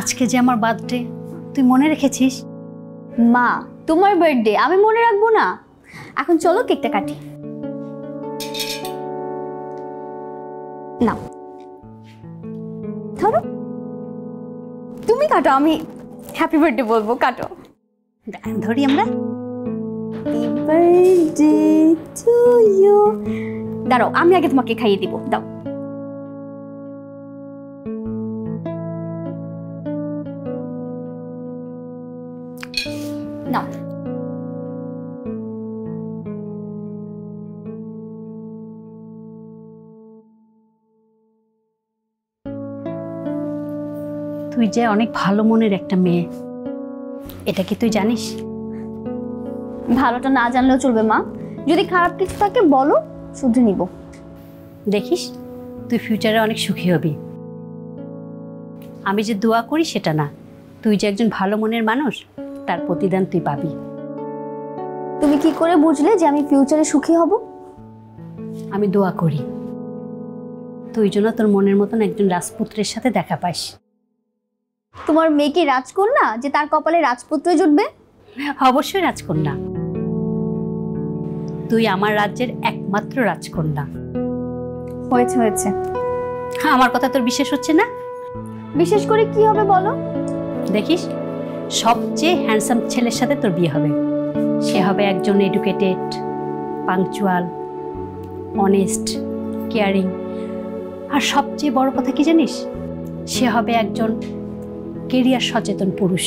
আজকে যে আমার বার্থডে, তুই মনে রেখেছিস? মা, তোমার বার্থডে আমি মনে রাখবো না? এখন চলো কেকটা কাটি। না, ধরো তুমি কাটো, আমি হ্যাপি বার্থডে বলবো। কাটো, ধরি আমরা। দাঁড়াও, আমি আগে তোমাকে খাইয়ে দিব। দাও, নাও। তুই যে অনেক ভালো মনের একটা মেয়ে, এটা কি তুই জানিস? ভালোটা না জানলেও চলবে মা, যদি খারাপ কিছু থাকে বলো, শুধু নিব। দেখিস, তুই ফিউচারে অনেক সুখী হবি। আমি যে দোয়া করি সেটা না, তুই যে একজন ভালো মনের মানুষ, তার প্রতিদান তুই পাবি। তুমি কি করে বুঝলে যে আমি ফিউচারে সুখী হব? আমি দোয়া করি তুই যেন তোর মনের মতন একজন রাজপুত্রের সাথে দেখা পাস। তোমার মেয়ে কি রাজকন্যা যে তার কপালে রাজপুত্র জুটবে? অবশ্যই রাজকন্যা। তুই আমার রাজ্যের একমাত্র রাজকন্যা। হয়েছে হয়েছে, আমার কথা তোর বিশেষ হচ্ছে না? বিশেষ করে কি হবে বলো? দেখিস, সবচেয়ে হ্যান্ডসাম ছেলের সাথে তোর বিয়ে হবে। সে হবে একজন এডুকেটেড, পাংচুয়াল, অনেস্ট, কেয়ারিং, আর সবচেয়ে বড় কথা কি জানিস? সে হবে একজন কেরিয়ার সচেতন পুরুষ।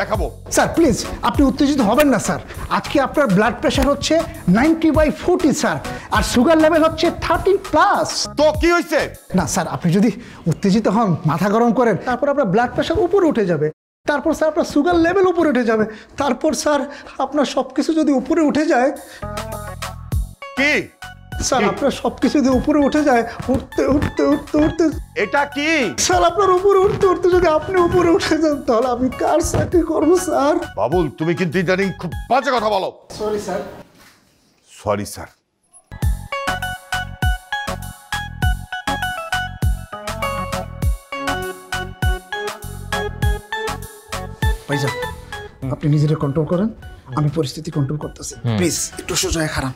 দেখাবো। স্যার প্লিজ, আপনি উত্তেজিত হবেন না। স্যার, আজকে আপনার ব্লাড প্রেশার হচ্ছে 90/40 স্যার, আর সুগার লেভেল হচ্ছে 13+। তো কি হয়েছে? না স্যার, আপনি যদি উত্তেজিত হন, মাথা গরম করেন, তারপর আপনার ব্লাড প্রেশার উপরে উঠে যাবে, তারপর স্যার আপনার সুগার লেভেল উপরে উঠে যাবে, তারপর স্যার আপনার সবকিছু যদি উপরে উঠে যায়। কি স্যার, আপনার সবকিছু যদি উপরে উঠে যায়, উঠতে উঠতে উঠতে উঠতে। এটা কি স্যার? আপনার উপরে উঠতে উঠতে যদি আপনি উপরে উঠে যান, তাহলে আমি কার চাকরি করব স্যার? বাবুল, তুমি কিন্তু ইদানিং খুব বাজে কথা বলো। Sorry sir. Sorry sir. ভাইজান, আপনি নিজেকে কন্ট্রোল করেন, আমি পরিস্থিতি কন্ট্রোল করতেছি। প্লিজ একটু সোজা খারাপ।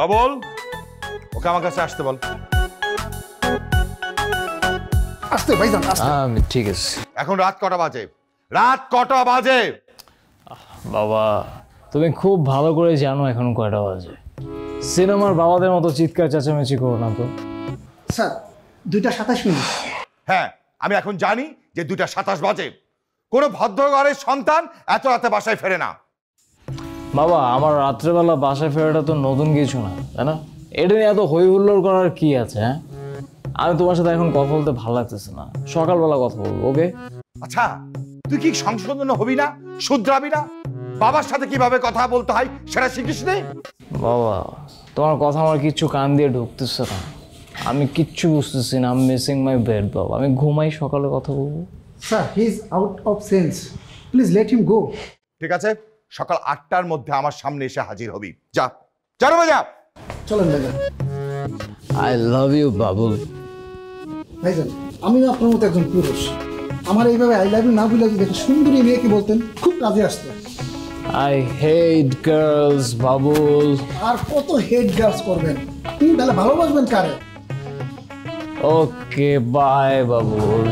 বাবুল, ওকে আমার কাছে আসতে বল। আসতে ভাইজান, আসতে। ঠিক আছে, এখন রাত কটা বাজে? রাত কটা বাজে? বাবা, তুমি খুব ভালো করে জানো এখন কয়টা বাজে। সিনেমার বাবাদের মতো চিৎকার চেঁচামেচি করো না তো। স্যার, 2:27। হ্যাঁ, আমি এখন জানি যে 2:27 বাজে। কোনো ভদ্রঘরের সন্তান এত রাতে বাসায় ফেরে না। বাবা, আমার রাত্রেবেলা বাসায় ফেরাটা তো নতুন কিছু না, তাই না? এটা নিয়ে এত হই হুল্লোড় করার কি আছে? হ্যাঁ, আমি তোমার সাথে এখন কথা বলতে ভালো লাগতেছে না, সকালবেলা কথা বলবো। ওকে? আচ্ছা, তুই কি সংশোধন হবি না, শুধরাবি না? বাবার সাথে কিভাবে কথা বলতে হয় সেটা শিখিস নি? বাবা, তোমার কথা আমার কিচ্ছু কান দিয়ে ঢুকতেছে না, আমি কিচ্ছু বুঝতেছি না। I am missing my bed বাবা, আমি ঘুমাই, সকালে কথা বলবো। Sir, he is out of sense, please let him go. ঠিক আছে, সকাল 8টার মধ্যে আমার সামনে এসে হাজির হবি। যা, চলো যা। চলেন ভাইজান। I love you, Babu. Listen, I'm not going to take purush. I love you. Now we like that. Sundari meke bolten. Khub razi aste. I hate girls, Babu. Ar koto hate girls korben. Tumi bela bhalobasben kare. Okay, bye, Babu.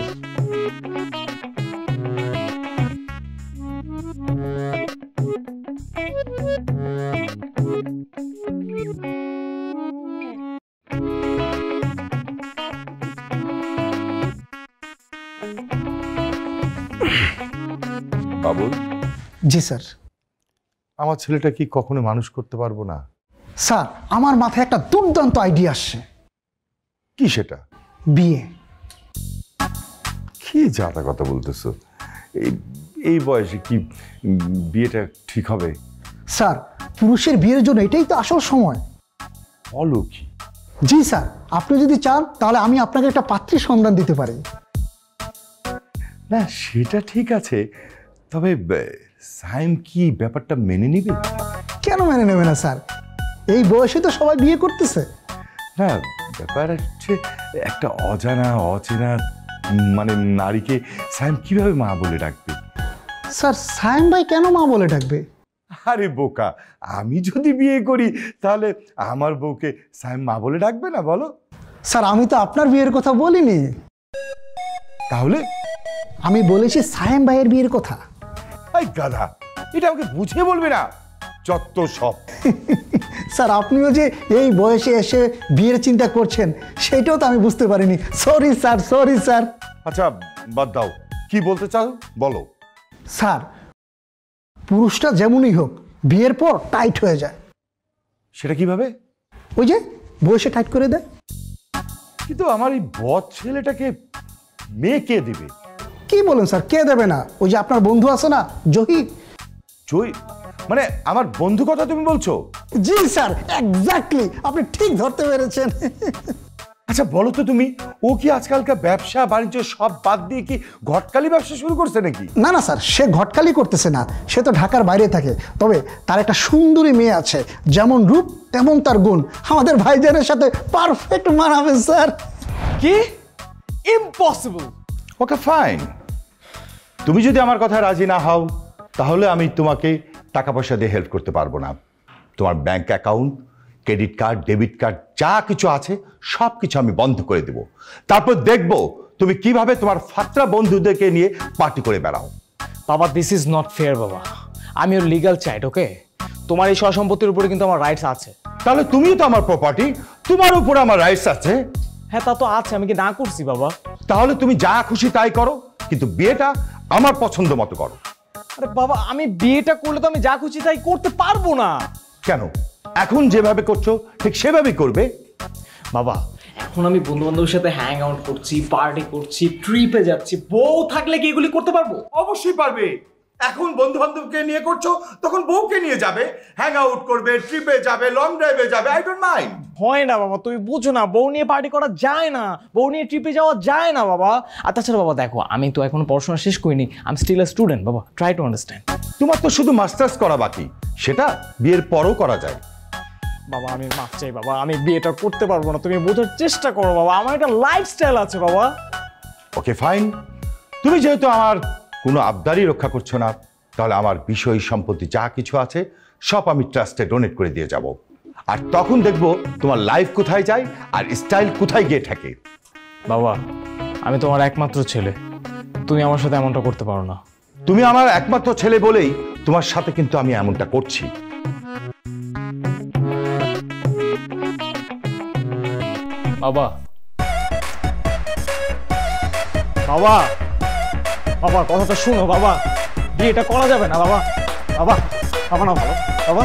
Babul? Ji sir. আমার ছেলেটা কি কখনো মানুষ করতে পারবো না? Sir, আমার মাথায় একটা দুর্দান্ত আইডিয়া আসছে। কি সেটা? বিয়ে। কি জাতা কথা বলতেছো? এই বয়সে কি বিয়েটা ঠিক হবে? স্যার, পুরুষের বিয়ের জন্য এটাই তো আসল সময়। অলৌকিক। জি স্যার, আপনি যদি চান তাহলে আমি আপনাকে একটা পাত্রী সন্ধান দিতে পারি। না সেটা ঠিক আছে, তবে সাইম কি ব্যাপারটা মেনে নেবে? কেন মেনে নেবে না স্যার, এই বয়সে তো সবাই বিয়ে করতেছে। না ব্যাপার হচ্ছে একটা অজানা অচেনা মানে নারীকে সাইম কিভাবে মা বলে ডাকবে? স্যার সাইম ভাই কেন মা বলে ডাকবে? আরে বোকা, আমি যদি বিয়ে করি তাহলে আমার বউকে সাইম মা বলে ডাকবে না বলো? স্যার আমি তো আপনার বিয়ের কথা বলিনি। তাহলে? আমি বলেছি সাইম ভাইয়ের বিয়ের কথা। এই গাধা, এটা আমাকে বুঝিয়ে বলবে না? যত সব। স্যার আপনিও যে এই বয়সে এসে বিয়ের চিন্তা করছেন সেটাও তো আমি বুঝতে পারিনি। Sorry sir, sorry sir. আচ্ছা বাদ দাও, কি বলতে চাও বলো। স্যার পুরুষটা যেমনই হোক বিয়ের পর টাইট হয়ে যায়। সেটা কিভাবে? ওই যে বয়সে টাইট করে দেয়। কিন্তু আমার এই বদ ছেলেটাকে মেয়ে কে দেবে? কি বলেন স্যার, কে দেবে না? ওই যে আপনার বন্ধু আছে না জহির। জহির মানে আমার বন্ধু কথা তুমি বলছো? জি স্যার এক্স্যাক্টলি, আপনি ঠিক ধরতে পেরেছেন। আচ্ছা বলো তো তুমি, ও কি আজকালকার ব্যবসা বাণিজ্য সব বাদ দিয়ে কি ঘটকালি ব্যবসা শুরু করছে নাকি? না না স্যার, সে ঘটকালি করতেছে না, সে তো ঢাকার বাইরে থাকে। তবে তার একটা সুন্দরী মেয়ে আছে, যেমন রূপ তেমন তার গুণ, আমাদের ভাইজানের সাথে পারফেক্ট মানাবে স্যার। কি ইম্পসিবল। ওকে ফাইন, তুমি যদি আমার কথা রাজি না হও তাহলে আমি তোমাকে টাকা পয়সা দিয়ে হেল্প করতে পারবো না। তোমার bank account, credit card, debit card যা কিছু আছে সব কিছু আমি বন্ধ করে দেব। তারপর দেখব তুমি কিভাবে তোমার ফাত্রা বন্ধুদেরকে নিয়ে পার্টি করে বেড়াও। বাবা দিস ইজ নট ফেয়ার বাবা, আমি ওর লিগাল চাইল্ড। ওকে, তোমার এই সম্পত্তির উপরে কিন্তু আমার রাইটস আছে। তাহলে তুমিও তো আমার প্রপার্টি, তোমার উপরে আমার রাইটস আছে। হ্যাঁ তা তো আছে, আমি কি না করছি বাবা? তাহলে তুমি যা খুশি তাই করো, কিন্তু বিয়েটা আমার পছন্দ মতো করো। আরে বাবা আমি বিয়েটা করলে তো আমি যা খুশি তাই করতে পারবো না। কেন? এখন যেভাবে করছো ঠিক সেভাবেই করবে বাবা। এখন আমি বন্ধু বান্ধবের সাথে হ্যাং আউট করছি, পার্টি করছি, ট্রিপে যাচ্ছি, বউ থাকলে কি এগুলি করতে পারবো? অবশ্যই পারবে। এখন বন্ধু বান্ধবকে নিয়ে করছো, তখন বউকে নিয়ে যাবে, হ্যাং আউট করবে, ট্রিপে যাবে, লং ড্রাইভে যাবে। I don't mind. হয় না বাবা তুমি বুঝো না, বউ নিয়ে পার্টি করা যায় না, বউ নিয়ে ট্রিপে যাওয়া যায় না বাবা। আর তাছাড়া বাবা দেখো আমি তো এখন পড়াশোনা শেষ করিনি, I am still a student বাবা, ট্রাই টু আন্ডারস্ট্যান্ড। তোমার তো শুধু মাস্টার্স করা বাকি, সেটা বিয়ের পরও করা যায়। বাবা আমি মাফ চাই বাবা, আমি বিয়েটা করতে পারবো না, তুমি বোঝার চেষ্টা করো বাবা, আমার একটা লাইফস্টাইল আছে বাবা। ওকে ফাইন, তুমি যেহেতু আমার কোনো আবদারই রক্ষা করছো না, তাহলে আমার বিষয় সম্পত্তি যা কিছু আছে সব আমি ট্রাস্টে ডোনেট করে দিয়ে যাব। আর তখন দেখব তোমার লাইফ কোথায় যায় আর স্টাইল কোথায় গিয়ে থাকে। বাবা আমি তোমার একমাত্র ছেলে, তুমি আমার সাথে এমনটা করতে পারো না। তুমি আমার একমাত্র ছেলে বলেই তোমার সাথে কিন্তু আমি এমনটা করছি। বাবা বাবা বাবা কথাটা শুনো বাবা, বিয়েটা করা যাবে না বাবা। বাবা বাবা না ভালো বাবা।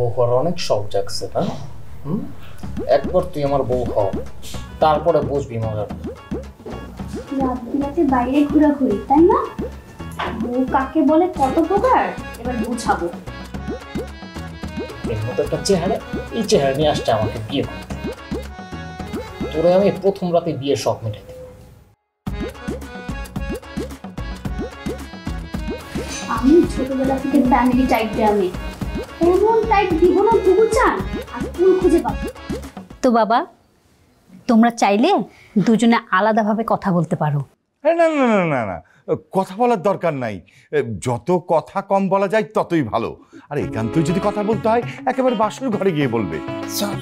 বউ হওয়ার অনেক শখ জাগছে না? একবার তুই আমার বউ হও, তারপরে বুঝবি মজা। রাতে বাইরে ঘোরাঘুরি, তাই না? বউ কাকে বলে কত প্রকার এবার বুঝাবো। এর মতো একটা চেহারা, এই চেহারা নিয়ে আসছে আমাকে বিয়ে করতে। তোরে আমি প্রথম রাতে বিয়ে শখ মেটাই। আমি ছোটবেলা থেকে ফ্যামিলি টাইপ আমি, এমন টাইপ দিব না বুবু চান আর কোন খুঁজে পাবো। তো বাবা, তোমরা চাইলে দুজনে আলাদাভাবে কথা বলতে পারো। না না না না না, কথা বলার দরকার নাই। যত কথা কম বলা যায় ততই ভালো। আর একান্তই যদি কথা বলতে হয় একেবারে বাসর ঘরে গিয়ে বলবে। স্যার,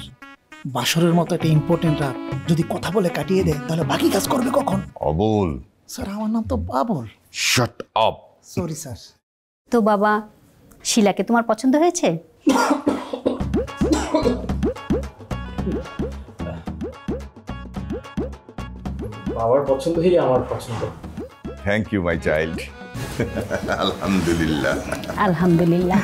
বাসরের মতো একটা ইম্পর্টেন্ট রাত যদি কথা বলে কাটিয়ে দেয় তাহলে বাকি কাজ করবে কখন? অবল। স্যার, আমার নাম তো Babul. Shut up. Sorry sir. তো বাবা, শিলাকে তোমার পছন্দ হয়েছে? বাবার পছন্দ হই আমার পছন্দ। Thank you my child. আলহামদুলিল্লাহ আলহামদুলিল্লাহ।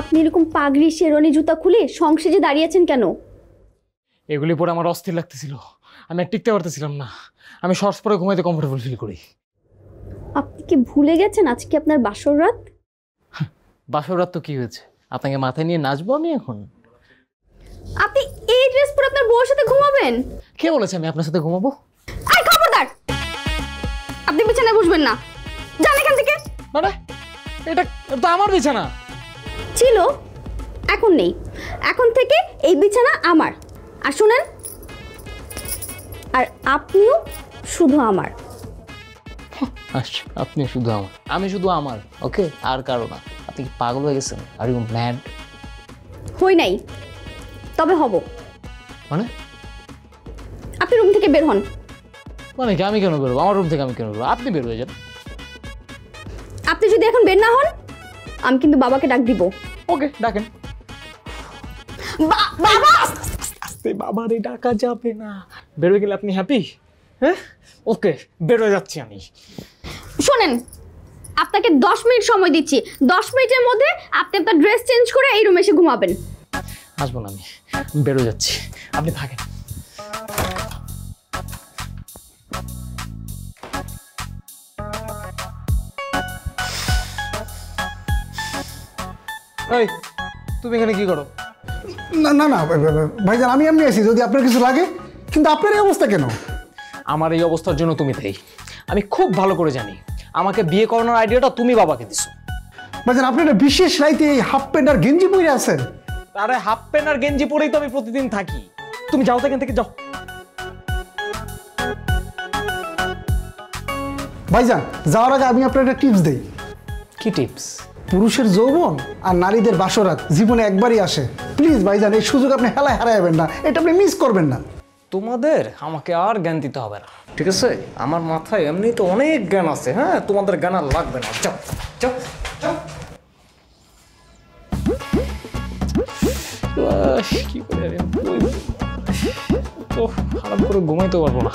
আপনি এরকম পাগড়ি শেরওয়ানি জুতা খুলে সংসেজে দাঁড়িয়ে আছেন কেন? এগুলি পরে আমার অস্থির লাগতেছিল, আমি আর টিকতে পারতেছিলাম না। আমি শর্টস পরে ঘুমাইতে কমফোর্টেবল ফিল করি। আপনি কি ভুলে গেছেন আজকে আপনার বাসর রাত? বাসর রাত তো কি হয়েছে, আপনাকে মাথায় নিয়ে নাচবো আমি এখন? আপনি এই ড্রেস পরে আপনার বউর সাথে ঘুমাবেন? কে বলেছে আমি আপনার সাথে ঘুমাবো? আই খবরদার, আপনি বিছানায় বসবেন না, যান এখান থেকে। মানে এটা তো আমার বিছানা ছিল, এখন নেই। এখন থেকে এই বিছানা আমার। আর শুনেন, আর আপনিও শুধু আমার। আচ্ছা, আপনি শুধু আমার, আমি শুধু আমার, ওকে? আর কারো না। আপনি কি পাগল হয়ে গেছেন? Are you mad? হই নাই, তবে হব। মানে আপনি রুম থেকে বের হন। মানে কি আমি কেন বের হব? আমার রুম থেকে আমি কেন বের হব? আপনি বের হয়ে যান। আপনি যদি এখন বের না হন আমি কিন্তু বাবাকে ডাক দিব। ওকে, ডাকেন। বাবা, বাবারে ডাকা যাবে না। বেরোয় গেলে আপনি হ্যাপি? হ্যাঁ, ওকে, বেরোয় যাচ্ছি আমি। শোনেন, আপনাকে 10 মিনিট সময় দিচ্ছি। 10 মিনিটের মধ্যে আপনি আপনার ড্রেস চেঞ্জ করে এই রুমে এসে ঘুমাবেন। আসবো না, আমি বেরোয় যাচ্ছি, আপনি থাকেন। এই, তুমি এখানে কি করো? না না না ভাইজান, আমি এমনি আছি, যদি আপনার কিছু লাগে। কিন্তু আপনার এই অবস্থা কেন? আমার এই অবস্থার জন্য তুমি দেই। আমি খুব ভালো করে জানি আমাকে বিয়ে করানোর আইডিয়াটা তুমি বাবাকে দিছো। ভাইজান, আপনি একটা বিশেষ রাইতে এই হাফ প্যান্ট আর গেঞ্জি পরে আছেন। আরে হাফ প্যান্ট আর গেঞ্জি পরেই তো আমি প্রতিদিন থাকি। তুমি যাও এখান থেকে, যাও। ভাইজান, যাওয়ার আগে আমি আপনার একটা টিপস দেই। কি টিপস? পুরুষের যৌবন আর নারীদের বাসরাত জীবনে একবারই আসে। প্লিজ ভাইজান, এই সুযোগ আপনি হেলায় হারাইবেন না, এটা আপনি মিস করবেন না। তোমাদের আমাকে আর জ্ঞান দিতে হবে না, ঠিক আছে? আমার মাথায় এমনি তো অনেক জ্ঞান আছে। হ্যাঁ, তোমাদের জ্ঞান আর লাগবে না। যাও যাও যাও। কি করে তো খারাপ করে ঘুমাইতে পারবো না।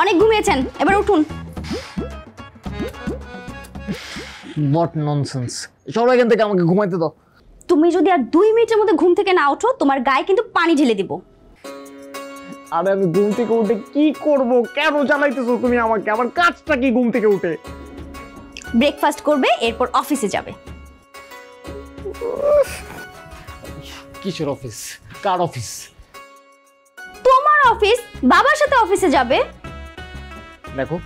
অনেক ঘুমিয়েছেন, এবার উঠুন। What nonsense! সবাই এখান থেকে আমাকে ঘুমাইতে দাও। তুমি যদি আর 2 মিনিটের মধ্যে ঘুম থেকে না ওঠো তোমার গায়ে কিন্তু পানি ঢেলে দিব। আরে আমি ঘুম থেকে উঠে কি করব? কেন জ্বালাইতেছো তুমি আমাকে? আমার কাজটা কি ঘুম থেকে উঠে? ব্রেকফাস্ট করবে, এরপর অফিসে যাবে। কিসের অফিস? কার অফিস? তোমার অফিস। বাবার সাথে অফিসে যাবে। দেখো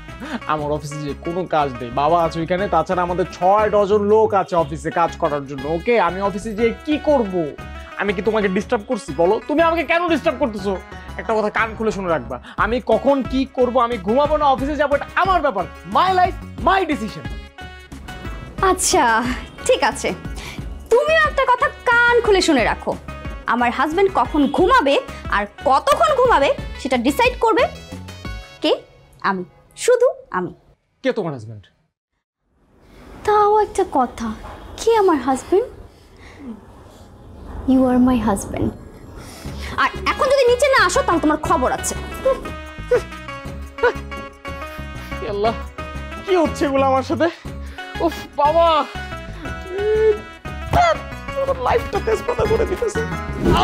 আমার অফিসে যে কোনো কাজ নেই, বাবা আছে ওইখানে, তাছাড়া আমাদের 6 ডজন লোক আছে অফিসে কাজ করার জন্য। ওকে, আমি অফিসে গিয়ে কি করব? আমি কি তোমাকে ডিস্টার্ব করছি? বলো, তুমি আমাকে কেন ডিস্টার্ব করতেছো? একটা কথা কান খুলে শুনে রাখবা, আমি কখন কি করব, আমি ঘুমাবো না অফিসে যাবো, এটা আমার ব্যাপার। My life my decision. আচ্ছা ঠিক আছে, তুমিও একটা কথা কান খুলে শুনে রাখো, আমার হাজবেন্ড কখন ঘুমাবে আর কতক্ষণ ঘুমাবে সেটা ডিসাইড করবে কে? আমি, শুধু আমি। কে তোমার হাজবেন্ড? তাও একটা কথা, কে আমার husband? You are my husband. আর এখন যদি নিচে না আসো তাহলে তোমার খবর আছে। আল্লাহ, কি হচ্ছে এগুলো আমার সাথে? উফ বাবা, লাইফটা শেষ করে দিতেছে।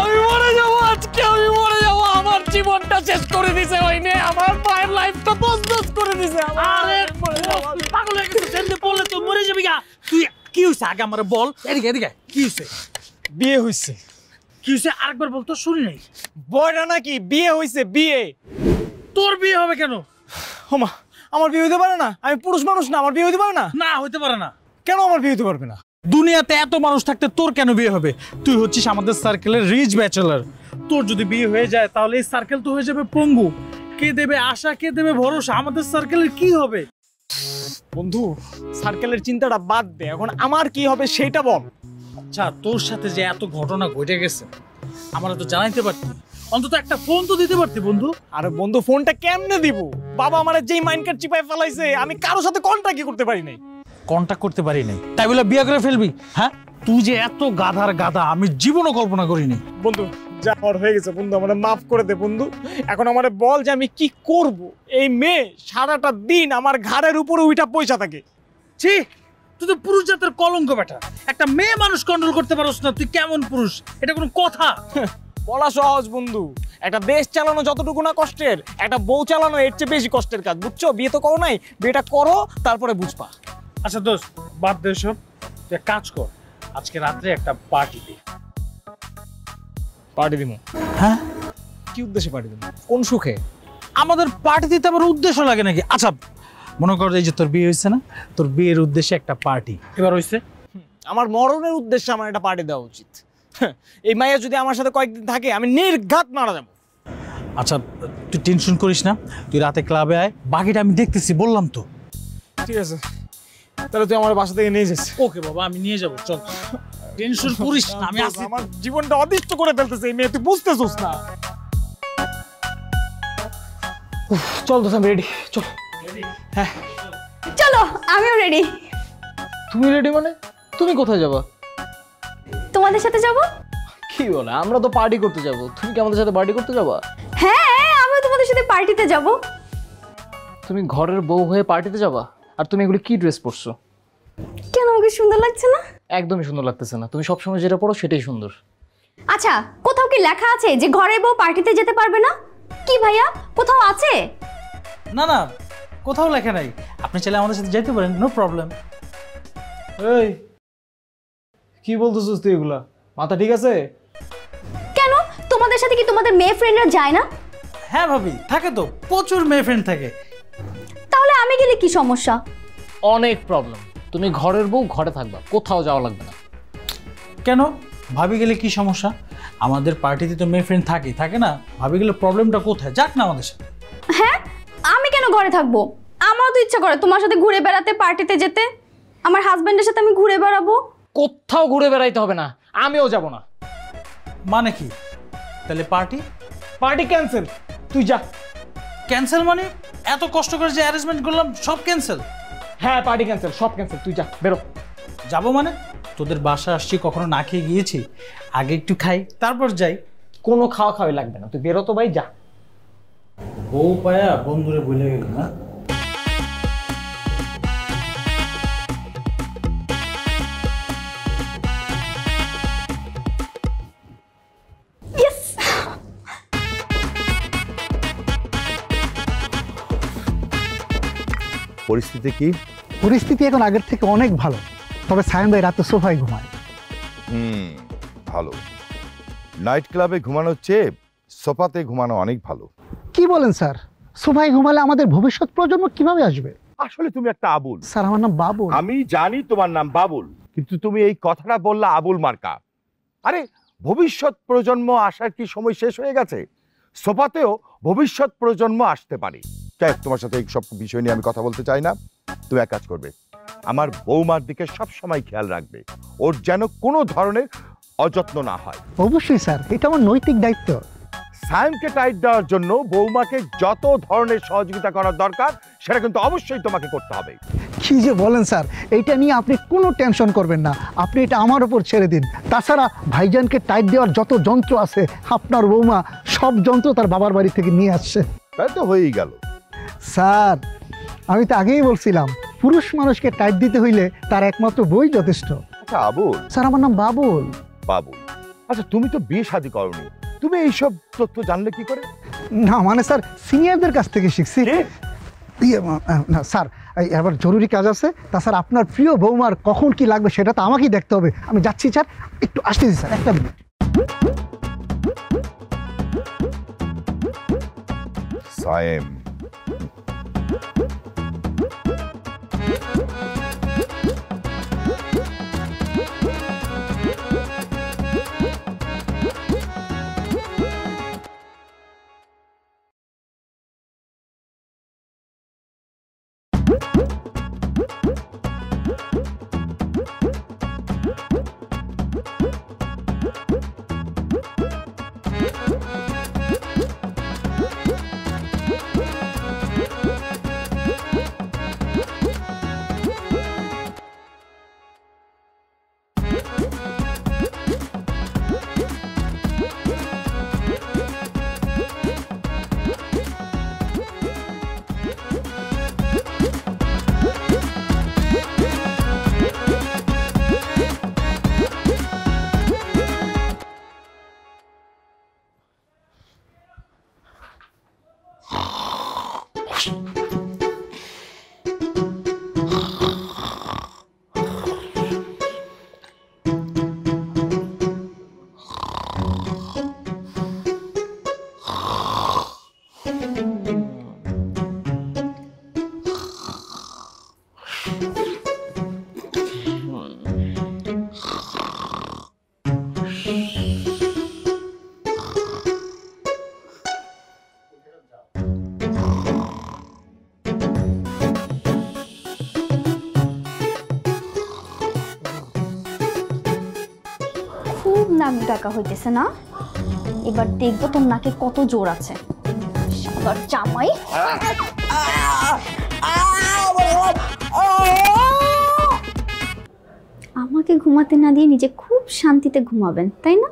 আমি মরে যাব আজকে, আমি মরে যাব। আমার জীবনটা শেষ করে দিয়েছে ওই মেয়ে, আমার পায়ের লাইফটা তছনছ করে দিয়েছে। আরে পাগল হয়ে গেছিস? জেনে বললে তো মরে যাবি। তুই কি হইছে আগে আমারে বল। এদিকে এদিকে, কি হইছে? বিয়ে হইছে। কি হইছে আরেকবার বল তো, শুনি নাই। বয়না নাকি বিয়ে হইছে? বিয়ে। তোর বিয়ে হবে কেন? ওমা, আমার বিয়ে হইতে পারে না। আমি পুরুষ মানুষ না, আমার বিয়ে হইতে পারে না। না, হইতে পারে না। কেন আমার বিয়ে হইতে পারবে না? দুনিয়াতে এত মানুষ থাকতে তোর কেন বিয়ে হবে? তুই হচ্ছিস আমাদের সার্কেলের রিচ ব্যাচেলার। তোর যদি বিয়ে হয়ে যায় তাহলে এই সার্কেল তো হয়ে যাবে পঙ্গু। কে দেবে আশা, কে দেবে ভরসা? আমাদের সার্কেলের কি হবে? বন্ধু, সার্কেলের চিন্তাটা বাদ দে, এখন আমার কি হবে সেটা বল। আচ্ছা, তোর সাথে যে এত ঘটনা ঘটে গেছে আমরা তো জানাইতে পারতি, অন্তত একটা ফোন তো দিতে পারতি বন্ধু। আরে বন্ধু, ফোনটা কেমনে দিব? বাবা আমার যেই মাইন্ড কার্ড চিপায় ফেলাইছে, আমি কারোর সাথে কন্ট্যাক্ট করতে পারি নাই। কন্টাক্ট করতে পারি নাই তাই বলে বিয়ে করে ফেলবি? হ্যাঁ, তুই যে এত গাধার গাধা আমি জীবনও কল্পনা করিনি। বন্ধু যা হয়ে গেছে, বন্ধু আমারে মাফ করে দে। বন্ধু এখন আমারে বল যে আমি কি করব। এই মেয়ে সারাটা দিন আমার ঘাড়ের উপরে উইটা পয়সা থাকে। ছি, তুই তো পুরুষ জাতের কলঙ্ক বেটা। একটা মেয়ে মানুষ কন্ট্রোল করতে পারছ না, তুই কেমন পুরুষ? এটা কোনো কথা? বলা সহজ বন্ধু, একটা দেশ চালানো যতটুকু না কষ্টের, একটা বউ চালানো এর চেয়ে বেশি কষ্টের কাজ, বুঝছো? বিয়ে তো করো নাই, বিয়েটা করো, তারপরে বুঝবা। আচ্ছা দোস্ত বাদ দে সব, তুই এক কাজ কর, আজকে রাতে একটা পার্টি দে। পার্টি দিমু? হ্যাঁ, কি উদ্দেশ্যে পার্টি দিমু? কোন সুখে? আমাদের পার্টি দিতে আবার উদ্দেশ্য লাগে নাকি? আচ্ছা মনে কর এই যে তোর বিয়ে হয়েছে না, তোর বিয়ের উদ্দেশ্যে একটা পার্টি এবার হয়েছে। আমার মরণের উদ্দেশ্যে আমার একটা পার্টি দেওয়া উচিত। এই মাইয়া যদি আমার সাথে কয়েকদিন থাকে আমি নির্ঘাত মারা যাবো। আচ্ছা তুই টেনশন করিস না, তুই রাতে ক্লাবে আয়, বাকিটা আমি দেখতেছি, বললাম তো। ঠিক আছে, তাহলে তুই আমার বাসা থেকে নিয়ে যাস। ওকে বাবা, আমি নিয়ে যাবো, চল, টেনশন করিস না। আমি আছি, আমার জীবনটা অতিষ্ঠ করে ফেলতেছে এই মেয়ে, তুই বুঝতেছিস না। চল দোস্ত আমি রেডি, চল। হ্যাঁ চলো, আমিও রেডি। তুমি রেডি মানে? তুমি কোথায় যাবা? তোমাদের সাথে যাব। কি বল? আমরা তো পার্টি করতে যাব। তুমি কি আমাদের সাথে পার্টি করতে যাবা? হ্যাঁ, আমি তোমাদের সাথে পার্টিতে যাব। তুমি ঘরের বউ হয়ে পার্টিতে যাবা? আর তুমি এগুলো কি ড্রেস পরছো? কেন, আমাকে সুন্দর লাগছে না? একদমই সুন্দর লাগতেছে না, তুমি সবসময় যেটা পরো সেটাই সুন্দর। আচ্ছা কোথাও কি লেখা আছে যে ঘরে বউ পার্টিতে যেতে পারবে না? কি ভাইয়া, কোথাও আছে? না না, কোথাও লেখা নাই। আপনি চাইলে আমাদের সাথে যেতে পারেন, নো প্রবলেম। এই কি বলতেছিস তুই এগুলা? মাথা ঠিক আছে? কেন, তোমাদের সাথে কি তোমাদের মেয়ে ফ্রেন্ডরা যায় না? হ্যাঁ ভাবি, থাকে তো, প্রচুর মেয়ে ফ্রেন্ড থাকে। তাহলে আমি গেলে কি সমস্যা? অনেক প্রবলেম। তুমি ঘরের বউ, ঘরে থাকবা, কোথাও যাওয়া লাগবে না। কেন ভাবি গেলে কি সমস্যা? আমাদের পার্টিতে তো মেয়ে ফ্রেন্ড থাকে, থাকে না? ভাবি গেলে প্রবলেমটা কোথায়? যাক না আমাদের সাথে। হ্যাঁ, আমি কেন ঘরে থাকবো? আমারও তো ইচ্ছা করে তোমার সাথে ঘুরে বেড়াতে, পার্টিতে যেতে। আমার হাজবেন্ডের সাথে আমি ঘুরে বেড়াবো। কোথাও ঘুরে বেড়াইতে হবে না, আমিও যাব না। মানে কি তাহলে পার্টি? পার্টি ক্যান্সেল, তুই যা। ক্যান্সেল মানে? এত কষ্ট করে যে অ্যারেঞ্জমেন্ট করলাম সব ক্যান্সেল? হ্যাঁ পার্টি ক্যান্সেল, সব ক্যান্সেল, তুই যা, বেরো। যাবো মানে? তোদের বাসা আসছি, কখনো না খেয়ে গিয়েছি, আগে একটু খাই তারপর যাই। কোনো খাওয়া খাওয়াই লাগবে না, তুই বেরো তো ভাই, যা। বউ পায়া বন্ধুরে ভুলে গেল না। পরিস্থিতি কি? পরিস্থিতি এখন আগের থেকে অনেক ভালো, তবে সায়ন ভাই রাতে সোফায় ঘুমায়। ভালো, নাইট ক্লাবে ঘুমানোর চেয়ে সোফাতে ঘুমানো অনেক ভালো। কি বলেন স্যার? সোফায় ঘুমালে আমাদের ভবিষ্যৎ প্রজন্ম কিভাবে আসবে? আসলে তুমি একটা আবুল। স্যার আমার নাম বাবুল। আমি জানি তোমার নাম বাবুল, কিন্তু তুমি এই কথাটা বললা আবুল মার্কা। আরে ভবিষ্যৎ প্রজন্ম আসার কি সময় শেষ হয়ে গেছে? সোফাতেও ভবিষ্যৎ প্রজন্ম আসতে পারে। যাই হোক, তোমার সাথে এইসব বিষয় নিয়ে আমি কথা বলতে চাই না। তুমি এক কাজ করবে, আমার বৌমার দিকে সবসময় খেয়াল রাখবে, ওর যেন কোনো ধরনের অযত্ন না হয়। অবশ্যই স্যার, এটা আমার নৈতিক দায়িত্ব। সায়নকে টাইট দেওয়ার জন্য বৌমাকে যত ধরনের সহযোগিতা করার দরকার সেটা কিন্তু অবশ্যই তোমাকে করতে হবে। কি যে বলেন স্যার, এইটা নিয়ে আপনি কোনো টেনশন করবেন না, আপনি এটা আমার উপর ছেড়ে দিন। তাছাড়া ভাইজানকে টাইট দেওয়ার যত যন্ত্র আছে আপনার বৌমা সব যন্ত্র তার বাবার বাড়ি থেকে নিয়ে আসছে। তাই তো হয়েই গেল। স্যার আমি তো আগেই বলছিলাম, পুরুষ মানুষকে টাইট দিতে হইলে তার একমাত্র বই যথেষ্ট। আচ্ছা আবুল। স্যার আমার নাম বাবুল। বাবুল, আচ্ছা তুমি তো বিয়ে শাদী করনি, তুমি এইসব তথ্য জানলে কি করে? না মানে স্যার সিনিয়রদের কাছ থেকে শিখছি। না স্যার আবার জরুরি কাজ আছে। তাছাড়া আপনার প্রিয় বৌমার কখন কি লাগবে সেটা তো আমাকেই দেখতে হবে। আমি যাচ্ছি স্যার, একটু আসতেছি স্যার, একটা মিনিট। সায়েম নাক ডাকা হইতেছে না? এবার দেখবো তোর নাকে কত জোর আছে। সাগর জামাই আমাকে ঘুমাতে না দিয়ে নিজে খুব শান্তিতে ঘুমাবেন, তাই না?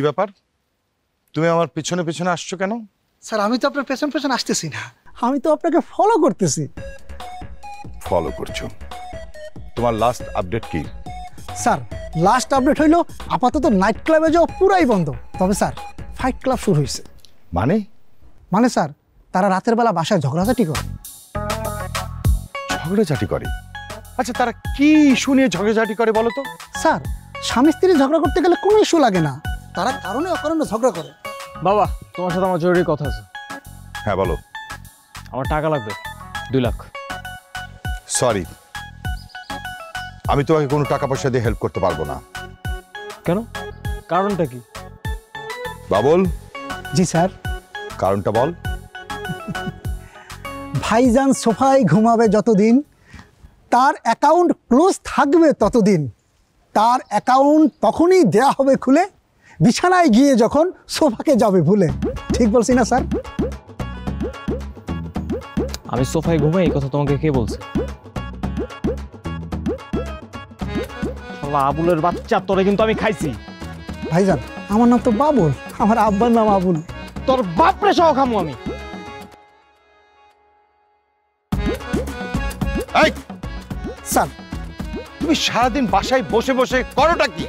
কি ব্যাপার, তুমি আমার পেছনে পেছনে আসছো কেন? স্যার আমি তো আপনার পেছন পেছন আসতেছি না, আমি তো আপনাকে ফলো করতেছি। ফলো করছো? তোমার লাস্ট আপডেট কি? স্যার লাস্ট আপডেট হইলো আপাতত নাইট ক্লাবে যাওয়া পুরাই বন্ধ, তবে স্যার ফাইট ক্লাব শুরু হয়েছে। মানে? মানে স্যার তারা রাতের বেলা বাসায় ঝগড়াঝাটি করে। ঝগড়াঝাটি করে? আচ্ছা তারা কি ইস্যু নিয়ে ঝগড়াঝাটি করে বলো তো? স্যার স্বামী স্ত্রী ঝগড়া করতে গেলে কোনো ইস্যু লাগে না, তারা কারণে অকারণে ঝগড়া করে। বাবা, তোমার সাথে আমার জরুরি কথা আছে। হ্যাঁ বলো। আমার টাকা লাগবে 2 লাখ। সরি, আমি তোমাকে কোনো টাকা পয়সা দিয়ে হেল্প করতে পারবো না। কেন? কারণটা কি? বাবুল। জি স্যার। কারণটা বল। ভাইজান সোফায় ঘুমাবে যতদিন, তার অ্যাকাউন্ট ক্লোজ থাকবে ততদিন। তার অ্যাকাউন্ট তখনই দেয়া হবে খুলে, বিছানায় গিয়ে যখন সোফাকে যাবে ভুলে। ঠিক বলছি না স্যার? আমি সোফায় ঘুমাই এই কথা তোমাকে কে বলছে? আবুলের বাচ্চা, তোরে কিন্তু আমি খাইছি। ভাইজান, আমার নাম তো বাবুল, আমার আব্বার নাম আবুল। তোর বাপরে সহ খামু আমি। স্যার, তুমি সারাদিন বাসায় বসে বসে করোটা কি?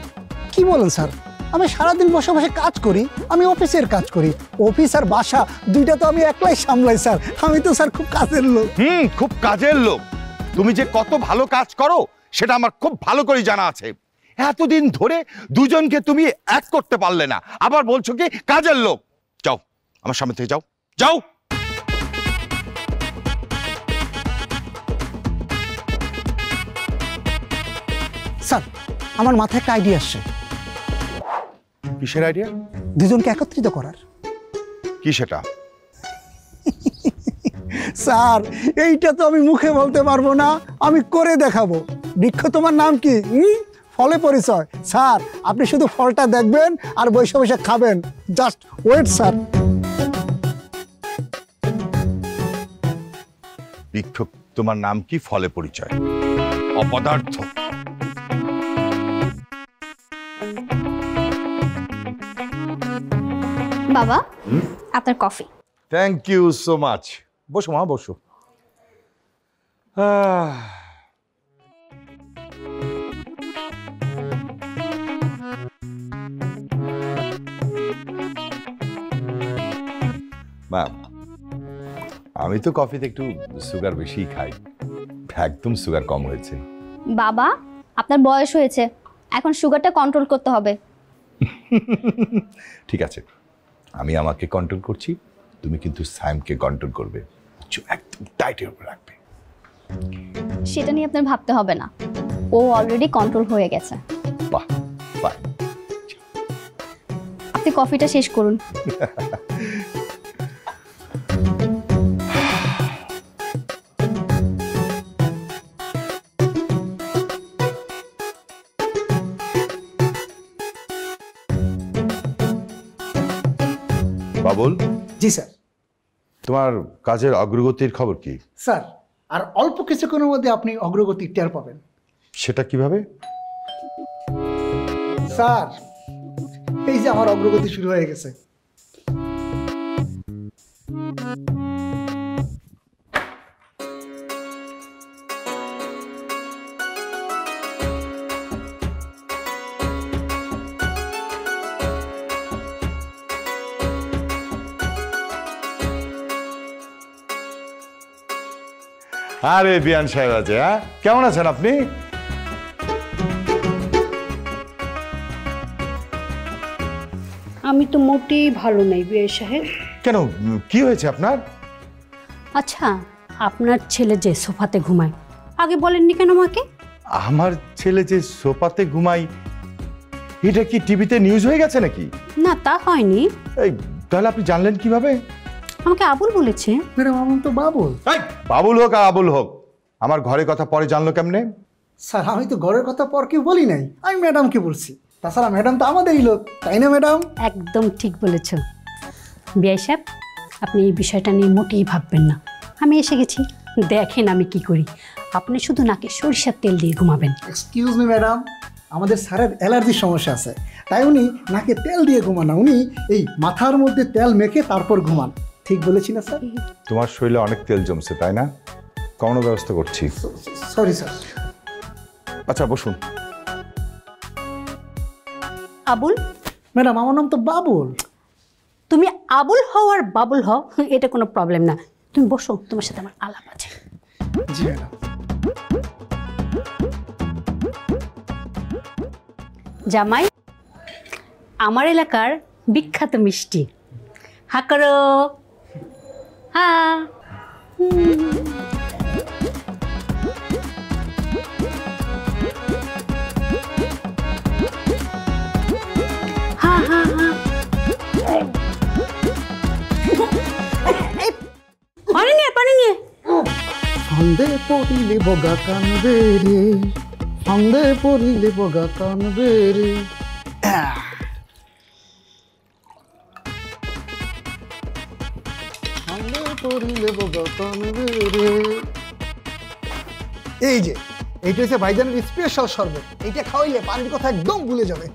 কি বলেন স্যার, আমি সারাদিন বসে বসে কাজ করি। আমি অফিসের কাজ করি, অফিস আর বাসা দুইটা তো আমি একলাই সামলাই স্যার। আমি তো স্যার খুব কাজের লোক। খুব কাজের লোক। তুমি যে কত ভালো কাজ করো সেটা আমার খুব ভালো করে জানা আছে। এতদিন ধরে দুজনকে তুমি এক করতে পারলে না, আবার বলছো কি কাজের লোক। যাও, আমার সামনে থেকে যাও, যাও। স্যার, আমার মাথায় একটা আইডিয়া আসছে। কিসের আইডিয়া? দুজনকে একত্রিত করার। কি সেটা? স্যার, এইটা তো আমি মুখে বলতে পারবো না, আমি করে দেখাবো। বৃক্ষ, তোমার নাম কি? ফলে পরিচয়। স্যার, আপনি শুধু ফলটা দেখবেন আর বসে বসে খাবেন। Just wait sir. বৃক্ষ, তোমার নাম কি? ফলে পরিচয়। অপদার্থ। বাবা, আপনার coffee. Thank you so much. বসো মা, বসো। মা, আমি তো কফিতে একটু সুগার বেশি খাই, একদম সুগার কম হয়েছে। বাবা, আপনার বয়স হয়েছে, এখন সুগারটা কন্ট্রোল করতে হবে। ঠিক আছে, আমি আমাকে কন্ট্রোল করছি, তুমি কিন্তু সাইমকে কন্ট্রোল করবে। একদম টাইটের উপর রাখবে। সেটা নিয়ে আপনার ভাবতে হবে না, ও অলরেডি কন্ট্রোল হয়ে গেছে। বাহ, ফাইন। আপনি কফিটা শেষ করুন। বাবুল। জি স্যার। তোমার কাজের অগ্রগতির খবর কি? স্যার, আর অল্প কিছুক্ষণের মধ্যে আপনি অগ্রগতি টের পাবেন। সেটা কিভাবে? স্যার, এই যে আমার অগ্রগতি শুরু হয়ে গেছে। আরে বিয়ান সাহেব আছে, হ্যাঁ? কেমন আছেন আপনি? আমি তো মোটেই ভালো নাই বিয়ান সাহেব। কেন, কি হয়েছে আপনার? আচ্ছা, আপনার ছেলে যে সোফাতে ঘুমায়, আগে বলেননি কেন আমাকে? আমার ছেলে যে সোফাতে ঘুমায়, এটা কি টিভিতে নিউজ হয়ে গেছে নাকি? না, তা হয়নি। এই, তাহলে আপনি জানলেন কিভাবে? আমাকে আবুল বলেছে। আমার তো বাবুল। বাবুল হোক আর আবুল হোক, আমার ঘরের কথা পরে জানলো কেমনে? স্যার, আমি তো ঘরের কথা পর কেউ বলি নাই, আমি ম্যাডামকে বলছি। তাছাড়া ম্যাডাম তো আমাদেরই লোক, তাই না ম্যাডাম? একদম ঠিক বলেছ বিআই সাহেব, আপনি এই বিষয়টা নিয়ে মোটেই ভাববেন না। আমি এসে গেছি, দেখেন আমি কি করি। আপনি শুধু নাকে সরিষার তেল দিয়ে ঘুমাবেন। এক্সকিউজ মি ম্যাডাম, আমাদের স্যারের অ্যালার্জির সমস্যা আছে, তাই উনি নাকে তেল দিয়ে ঘুমান না, উনি এই মাথার মধ্যে তেল মেখে তারপর ঘুমান। ঠিক বলেছি না স্যার? তোমার শরীরে অনেক তেল জমছে, তাই না? কমানোর ব্যবস্থা করছি। Sorry sir. আচ্ছা বসুন। আবুল। ম্যাডাম, আমার নাম তো বাবুল। তুমি আবুল হও আর বাবুল হও, এটা কোনো প্রবলেম না। তুমি বসো, তোমার সাথে আমার আলাপ আছে। জি ম্যাডাম। জামাই, আমার এলাকার বিখ্যাত মিষ্টি হাকরো হ্যাঁ Sunday pori le boga kanberi. Sunday pori le boga kanberi. Eje, eje se bhai janer special shorbet. Eje khaoile pani kotha ekdom bhule jabe.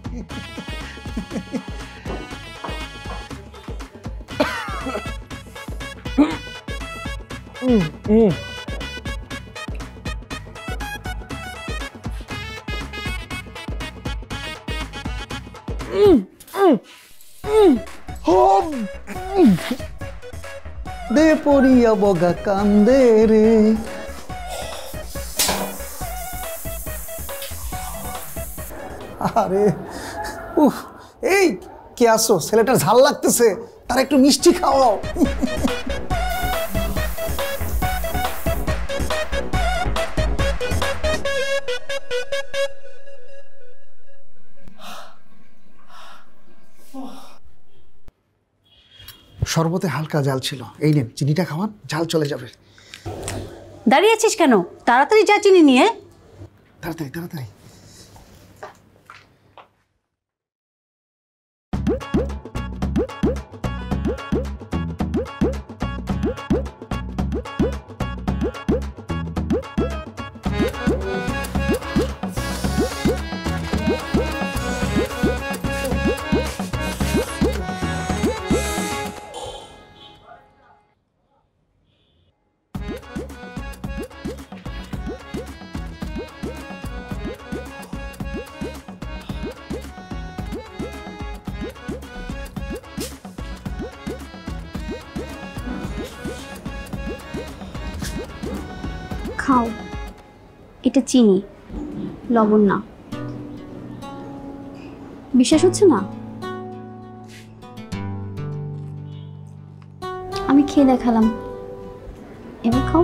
De poriya boga kandere. Arey, uff, hey, kya so? Selector zal lagte se. Tar ektu mishti khao. শরবতে হালকা জাল ছিল এই নে চিনিটা খাওয়ান জাল চলে যাবে দাঁড়িয়ে আছিস কেন তাড়াতাড়ি যা চিনি নিয়ে তাড়াতাড়ি তাড়াতাড়ি খাও এটা চিনি লবণ না বিশ্বাস হচ্ছে না আমি খেয়ে দেখালাম এবার খাও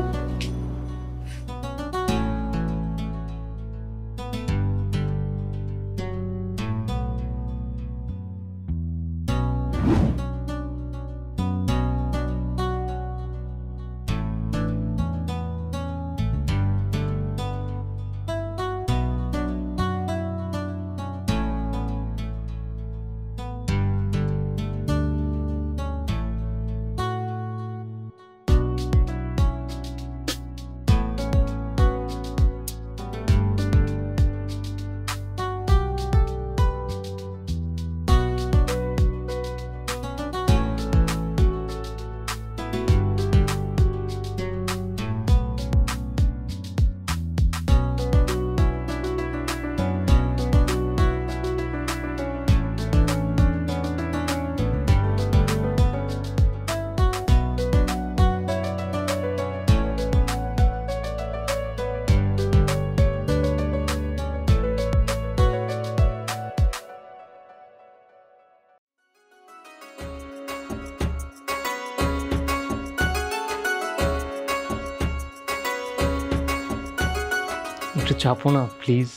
Chapona, please.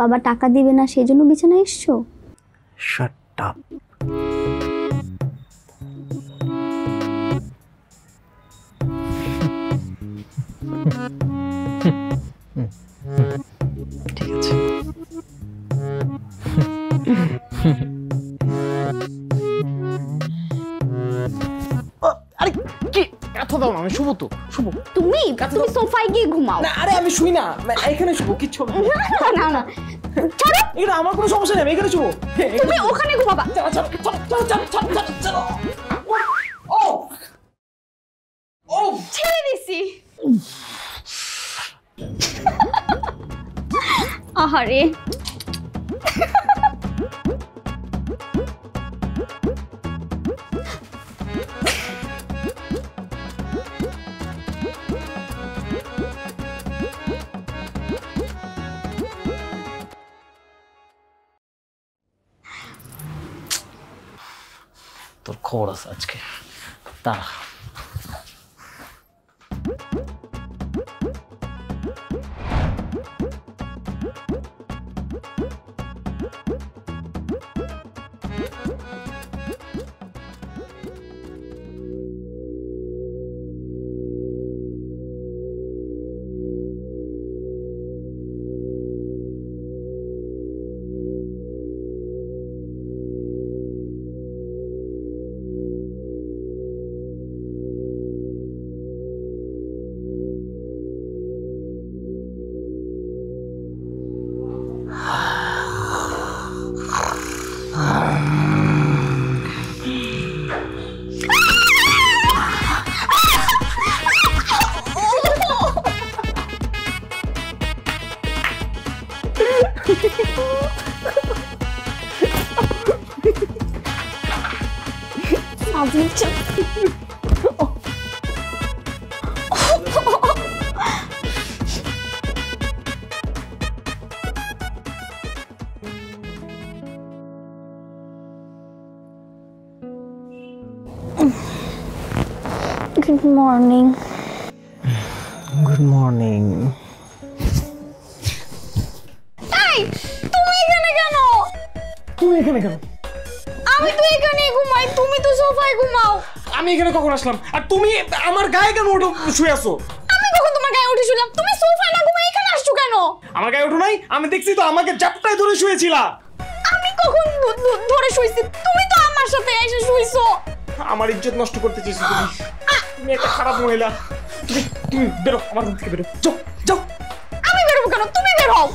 বাবা টাকা দিবে না সেজন্য বিছানায় এসছো শাট আপ ঠিক আছে আরে কি এত দাও না আমি শুভ তো শুভ তুমি তুমি সোফায় গিয়ে ঘুমাও না আরে আমি শুই না এখানে শুভ কিচ্ছু না না না চলো এটা আমার কোনো সমস্যা নেই এখানে শুভ তুমি ওখানে ঘুমাবা চলো চলো চলো চলো ও ও ছেড়ে দিছি আহারে তোর খবর আছে আজকে তা Good morning. Good morning. Hey, তুমি এখানে কেন? আমি তো এখানেই ঘুমাই, তুমি তো সোফায় ঘুমাও। আমি এখানে কখন আসলাম? আর তুমি আমার গায়ে কেন উঠে শুয়ে আছো? আমি কখন তোমার গায়ে উঠেছিলাম? তুমি সোফায় না ঘুমাই এখানে আসছো কেন? আমার গায়ে উঠো নাই? আমি দেখছি তো আমাকে জাপটায় ধরে শুয়েছিলা। আমি কখন ধরে শুয়েছি? তুমি তো আমার সাথে এসে শুয়েছো। আমার ইজ্জত নষ্ট করতে চেয়েছো তুমি। একটা খারাপ মহিলা তুমি বেরো আমার থেকে বেরো যাও আমি বেরোবো কেন তুমি বের হও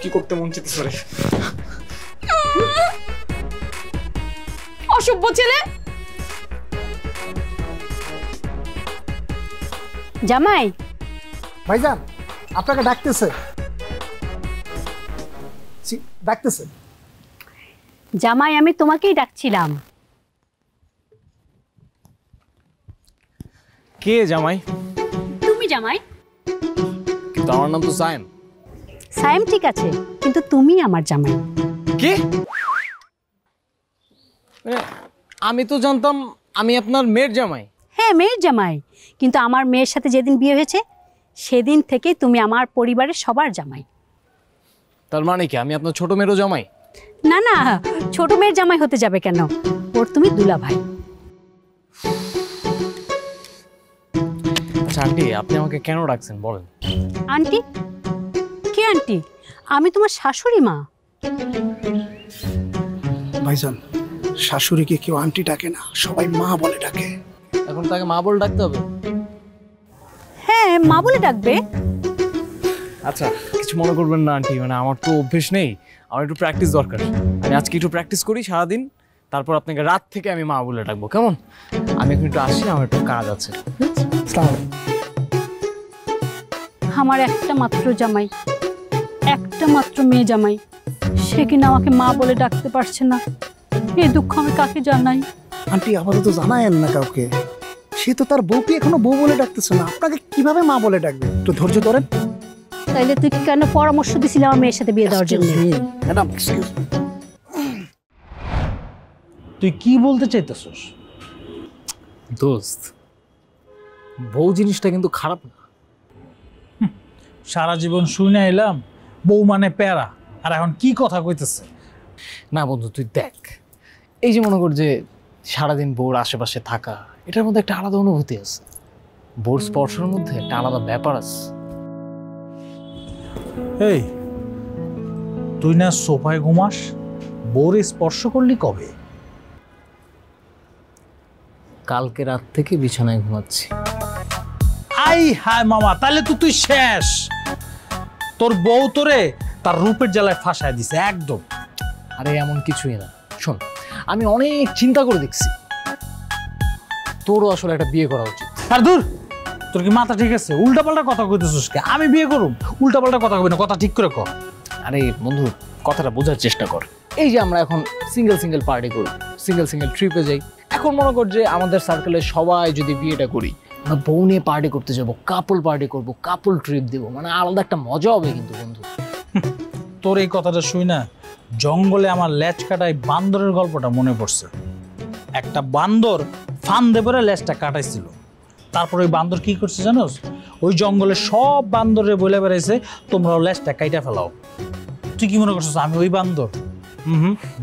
কি করতে মন চাইতে সরে অসভ্য ছেলে জামাই ভাইজান আপনাকে ডাকতেছে জামাই আমি তোমাকেই ডাকছিলাম কে জামাই তুমি জামাই কিন্তু আমার নাম তো সায়েম সায়েম ঠিক আছে কিন্তু তুমি আমার জামাই কে আমি তো জানতাম আমি আপনার মেয়ের জামাই হ্যাঁ মেয়ের জামাই কিন্তু আমার মেয়ের সাথে যেদিন বিয়ে হয়েছে সেদিন থেকে তুমি আমার পরিবারের সবার জামাই তার মানে কি আমি আপনার ছোট মেয়েরও জামাই না না ছোট মেয়ের জামাই হতে যাবে কেন ওর তুমি দুলাভাই আন্টি আপনি আমাকে কেন ডাকছেন বলেন আন্টি কে আন্টি আমি তোমার শাশুড়ি মা ভাইজান শাশুড়িকে কেউ আন্টি ডাকে না সবাই মা বলে ডাকে এখন তাকে মা বলে ডাকতে হবে হ্যাঁ মা বলে ডাকবে আচ্ছা কিছু মনে করবেন না আন্টি মানে আমার তো অভ্যেস নেই আমার একটু প্র্যাকটিস দরকার আমি আজকে একটু প্র্যাকটিস করি সারাদিন তারপর আপনাকে রাত থেকে আমি মা বলে ডাকবো কেমন আমি এখন একটু আসি আমার একটু কাজ আছে আমার একটা মাত্র জামাই একটা মাত্র মেয়ে জামাই সে কিনা আমাকে মা বলে ডাকতে পারছে না এই দুঃখ আমি কাকে জানাই আন্টি আবারও তো জানায়েন না কাউকে সে তো তার বউকে এখনো বউ বলে ডাকতেছে না আপনাকে কিভাবে মা বলে ডাকবে একটু ধৈর্য ধরেন তাইলে তুই কেন পরামর্শ দিছিলি আমার মেয়ের সাথে বিয়ে দেওয়ার জন্য ম্যাডাম তুই কি বলতে চাইতেছস দোস্ত বউ জিনিসটা কিন্তু খারাপ না সারা জীবন শুনে এলাম বউ মানে প্যারা আর এখন কি কথা কইতেছে না বন্ধু তুই দেখ এই যে মনে কর যে সারাদিন বউর আশেপাশে থাকা এটার মধ্যে একটা আলাদা অনুভূতি আছে বউর স্পর্শের মধ্যে একটা আলাদা ব্যাপার আছে এই তুই না সোফায় ঘুমাস বউর স্পর্শ করলি কবে কালকে রাত থেকে বিছানায় ঘুমাচ্ছি। আই হায় মামা, তাহলে তো তুই শেষ। তোর বউ তোরে তার রূপের জ্বালায় ফাঁসায় দিছে একদম। আরে এমন কিছুই না, শোন আমি অনেক চিন্তা করে দেখছি, তোরও আসলে একটা বিয়ে করা উচিত। আর দূর, তোর কি মাথা ঠিক আছে? উল্টাপাল্টা কথা কইতেছিস কে? আমি বিয়ে করব? উল্টাপাল্টা কথা কই না, কথা ঠিক করে কর। আরে বন্ধু, কথাটা বোঝার চেষ্টা কর। এই যে আমরা এখন সিঙ্গেল সিঙ্গেল পার্টি করি, সিঙ্গেল সিঙ্গেল ট্রিপে যাই, এখন মনে কর যে আমাদের সার্কেলে সবাই যদি বিয়েটা করি, আমরা বউ নিয়ে পার্টি করতে যাবো, কাপল পার্টি করবো, কাপল ট্রিপ দেবো, মানে আলাদা একটা মজা হবে। কিন্তু বন্ধু তোর এই কথাটা শুই না, জঙ্গলে আমার লেজ কাটায় বান্দরের গল্পটা মনে পড়ছে। একটা বান্দর ফান্দে পরে লেজটা কাটাইছিল, তারপর ওই বান্দর কি করছে জানোস? ওই জঙ্গলে সব বান্দরে বলে বেড়াইছে তোমরা লেজটা কাইটা ফেলাও। তুই কি মনে করছিস আমি ওই বান্দর?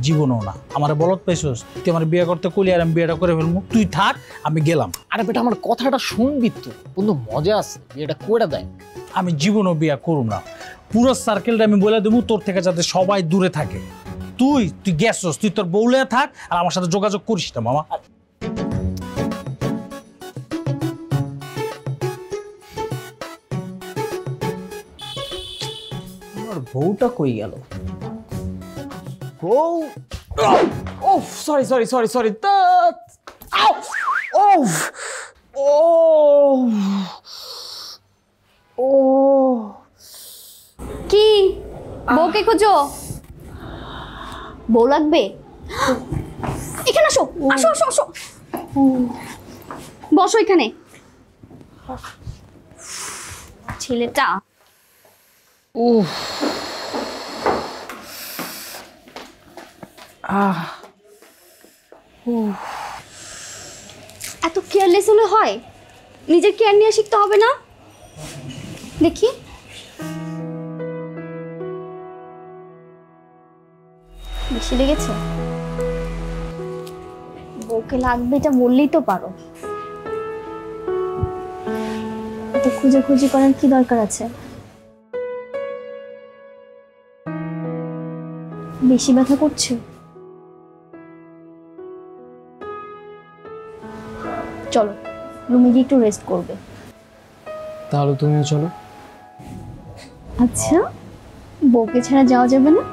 জীবনও না। আমার বলত পাইছিস? তুই আমার বিয়ে করতে কলি আর আমি বিয়েটা করে ফেলবো, তুই থাক আমি গেলাম। আরে বেটা আমার কথাটা শুনবি তো, বন্ধু মজা আছে, বিয়েটা করে দেয়। আমি জীবনও বিয়ে করব না। পুরো সার্কেলটা আমি বলে দেবো তোর থেকে যাতে সবাই দূরে থাকে। তুই তুই গেছস, তুই তোর বউলে থাক, আর আমার সাথে যোগাযোগ করিস না মামা। বউটা কই গেল? বউ সরি সরি সরি সরি কি বউকে খুঁজো? বউ লাগবে? এখানে আসো আসো আসো আসো, বসো এখানে। ছেলেটা উফ, এত কেয়ারলেস হলে হয়? নিজের কেয়ার নিয়ে শিখতে হবে না? দেখি বেশি লেগেছে। বউকে লাগবে এটা বললেই তো পারো, খুঁজে খুঁজি করার কি দরকার আছে? বেশি ব্যথা করছে? চলো রুমে গিয়ে একটু রেস্ট করবে। তাহলে তুমিও চলো। আচ্ছা বউকে ছাড়া যাওয়া যাবে না?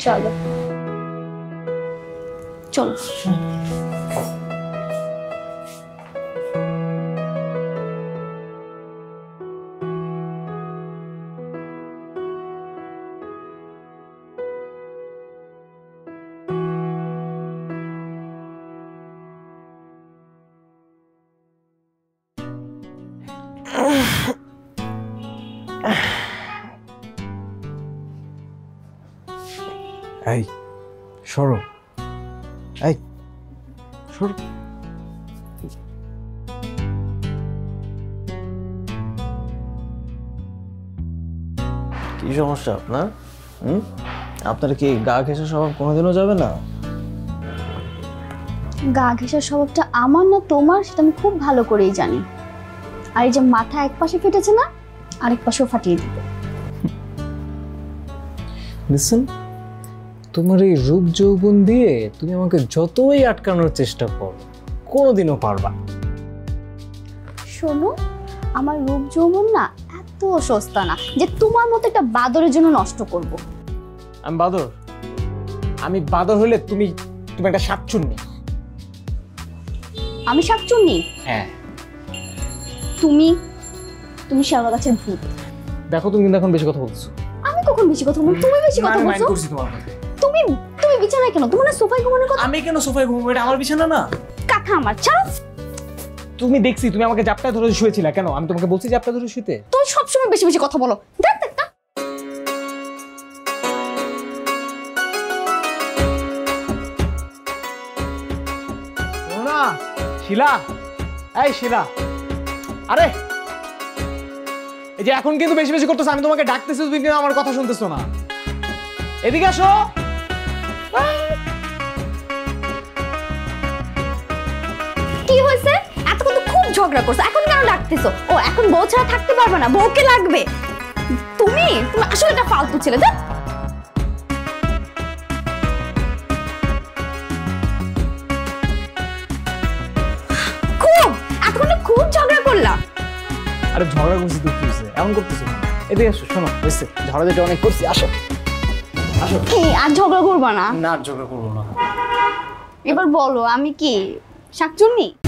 চলো চলো। এই সরো, এই সরো। কি সমস্যা আপনার? আপনার কি গা ঘেঁষার স্বভাব কোনোদিনও যাবে না? গা ঘেঁষার স্বভাবটা আমার না তোমার, সেটা আমি খুব ভালো করেই জানি। আর এই যে মাথা এক পাশে ফেটেছে না, আরেক পাশেও ফাটিয়ে দিবে। লিসেন, তোমার এই রূপ যৌবন দিয়ে তুমি আমাকে যতই আটকানোর চেষ্টা করো কোনোদিনও পারবা। শোনো, আমার রূপ যৌবন না এত সস্তা না যে তোমার মতো একটা বাদরের জন্য নষ্ট করব। আমি বাদর? আমি বাদর হলে তুমি তুমি একটা শাকচুন্নি। আমি শাকচুন্নি? হ্যাঁ। তুমি তুমি শ্যাওলা গাছের ভূত। দেখো তুমি কিন্তু এখন বেশি কথা বলছো। আমি কখন বেশি কথা বলছি? তুমি বেশি কথা বলছো। তুমি তুমি বিছানায় কেন? তুমি না সোফায় ঘুমানোর কথা। আমি কেন সোফায় ঘুমাবো? এটা আমার বিছানা না কাকা, আমার। চল। তুমি দেখছি তুমি আমাকে জাপটা ধরে শুয়েছিলা কেন? আমি তোমাকে বলছি জাপটা ধরে শুতে? তুমি সব সময় বেশি বেশি কথা বলো। দেখ দেখ না শিলা, এই শিলা। আরে এই যে এখন কিন্তু বেশি বেশি করতেছ, আমি তোমাকে ডাকতেছি তুমি কিন্তু আমার কথা শুনতেছ না। এদিকে আসো। কি হয়েছে? এতক্ষণ তো খুব ঝগড়া করছো, এখন কেন ডাকতেছো? ও এখন বউ ছাড়া থাকতে পারবে না, বউকে লাগবে। তুমি তুমি আসলে একটা ফালতু ছেলে। আরে ঝগড়া করছি তো কি হয়েছে? এমন করতেছো এদিকে আসো, শোনো হয়েছে ঝগড়া যেটা অনেক করছি, আসো আসো। কি আর ঝগড়া করবা? না না ঝগড়া করবো না। এবার বলো আমি কি শাকচুন্নি?